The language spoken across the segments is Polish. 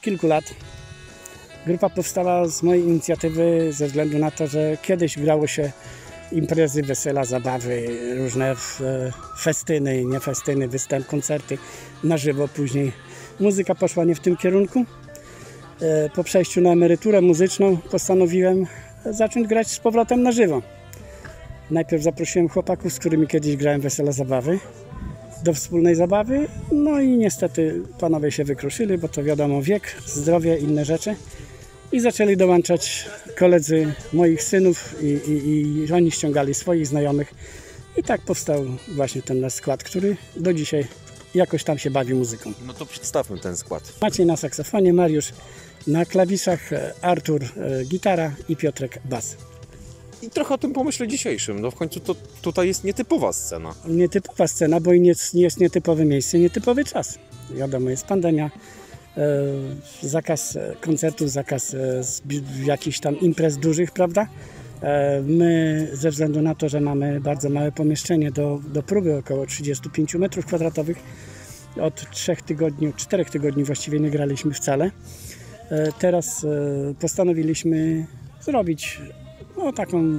od kilku lat. Grupa powstała z mojej inicjatywy ze względu na to, że kiedyś grało się imprezy, wesela, zabawy, różne festyny, nie festyny, występ, koncerty na żywo. Później muzyka poszła nie w tym kierunku. Po przejściu na emeryturę muzyczną postanowiłem zacząć grać z powrotem na żywo. Najpierw zaprosiłem chłopaków, z którymi kiedyś grałem wesela, zabawy, do wspólnej zabawy. No i niestety panowie się wykruszyli, bo to wiadomo, wiek, zdrowie, inne rzeczy. I zaczęli dołączać koledzy moich synów i oni ściągali swoich znajomych. I tak powstał właśnie ten nasz skład, który do dzisiaj jakoś tam się bawi muzyką. No to przedstawmy ten skład. Maciej na saksofonie, Mariusz na klawiszach, Artur gitara i Piotrek bas. I trochę o tym pomyśle dzisiejszym. No w końcu to tutaj jest nietypowa scena. Nietypowa scena, bo nie jest nietypowe miejsce, nietypowy czas. Wiadomo, jest pandemia, zakaz koncertów, zakaz jakichś tam imprez dużych, prawda? My ze względu na to, że mamy bardzo małe pomieszczenie do próby, około 35 metrów kwadratowych, od 4 tygodni właściwie nie graliśmy wcale. Teraz postanowiliśmy zrobić taką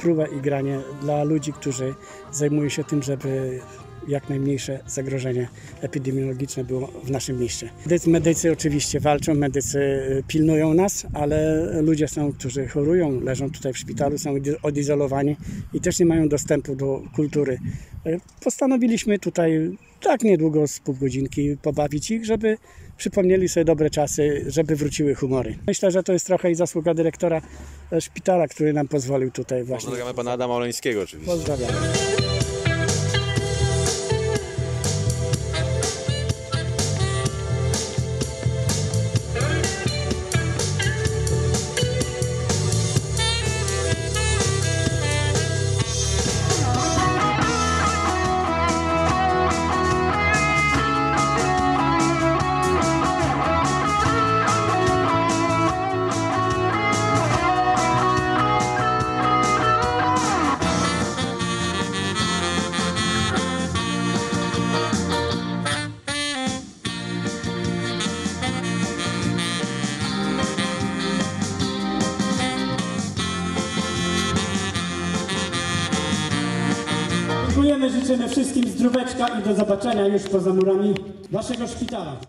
próbę i granie dla ludzi, którzy zajmują się tym, żeby jak najmniejsze zagrożenie epidemiologiczne było w naszym mieście. Medycy oczywiście walczą, medycy pilnują nas, ale ludzie są, którzy chorują, leżą tutaj w szpitalu, są odizolowani i też nie mają dostępu do kultury. Postanowiliśmy tutaj tak niedługo z pół godzinki pobawić ich, żeby przypomnieli sobie dobre czasy, żeby wróciły humory. Myślę, że to jest trochę i zasługa dyrektora szpitala, który nam pozwolił tutaj właśnie. Pozdrawiamy pana Adama Oleńskiego oczywiście. Pozdrawiamy. Dziękujemy, życzymy wszystkim zdróweczka i do zobaczenia już poza murami waszego szpitala.